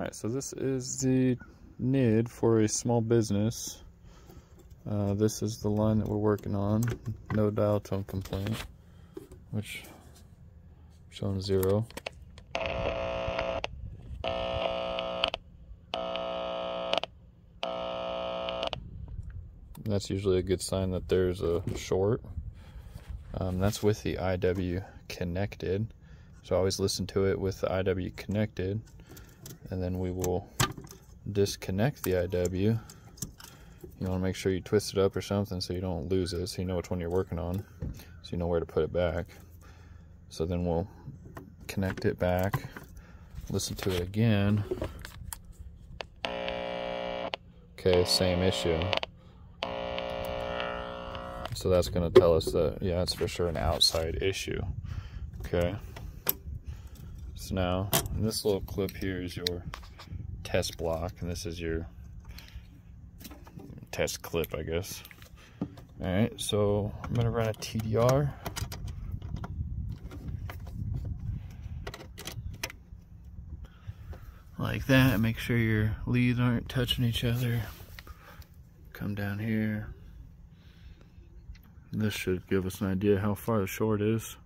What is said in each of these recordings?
Alright, so this is the NID for a small business. This is the line that we're working on. No dial tone complaint, which I'm showing 0. That's usually a good sign that there's a short. That's with the IW connected. So I always listen to it with the IW connected, and then we will disconnect the IW. You want to make sure you twist it up or something so you don't lose it, so you know which one you're working on, so you know where to put it back. So then we'll connect it back, listen to it again. Okay, same issue. So that's going to tell us that, yeah, it's for sure an outside issue. Okay. So now, this little clip here is your test block, and this is your test clip, I guess. Alright, so I'm going to run a TDR. Like that, make sure your leads aren't touching each other. Come down here. This should give us an idea how far the short is.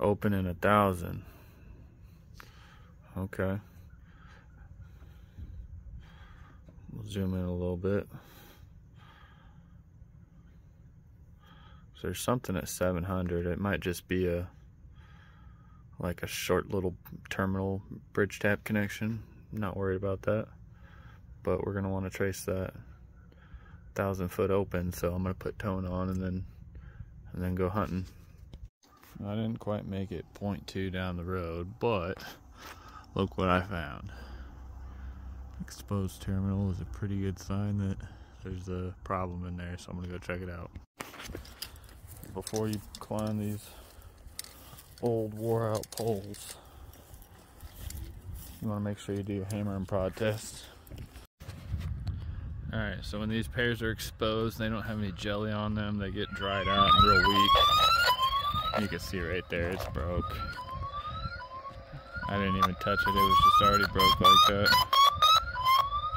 Opening 1,000. Okay. We'll zoom in a little bit. So there's something at 700. It might just be a short little terminal bridge tap connection. I'm not worried about that, but we're gonna want to trace that 1,000-foot open. So I'm gonna put tone on and then go hunting. I didn't quite make it 0.2 down the road, but look what I found. Exposed terminal is a pretty good sign that there's a problem in there, so I'm gonna go check it out. Before you climb these old wore out poles, you want to make sure you do your hammer and prod test. Alright, so when these pairs are exposed, they don't have any jelly on them, they get dried out and real weak. You can see right there, it's broke. I didn't even touch it, it was just already broke like that.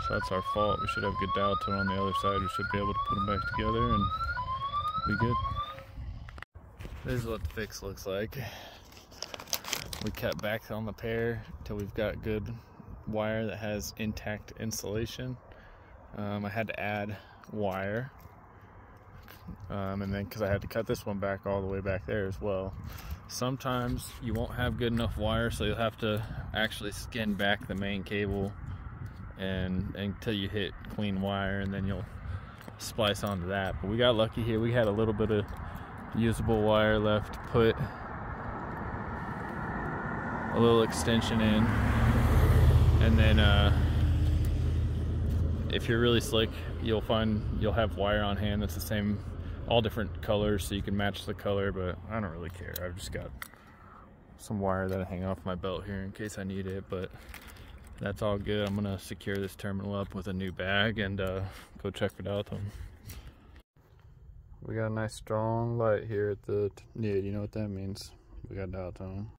So that's our fault. We should have a good dial tone on the other side. We should be able to put them back together and be good. This is what the fix looks like. We cut back on the pair until we've got good wire that has intact insulation. I had to add wire. And then because I had to cut this one back all the way back there as well. Sometimes you won't have good enough wire, so you'll have to actually skin back the main cable and until you hit clean wire, and then you'll splice onto that. But we got lucky here. We had a little bit of usable wire left to put a little extension in, and then if you're really slick, you'll have wire on hand that's the same, all different colors, so you can match the color. But I don't really care. I've just got some wire that I hang off my belt here in case I need it, but that's all good. I'm gonna secure this terminal up with a new bag and go check for dial tone. We got a nice strong light here at the NID. You know what that means. We got dial tone.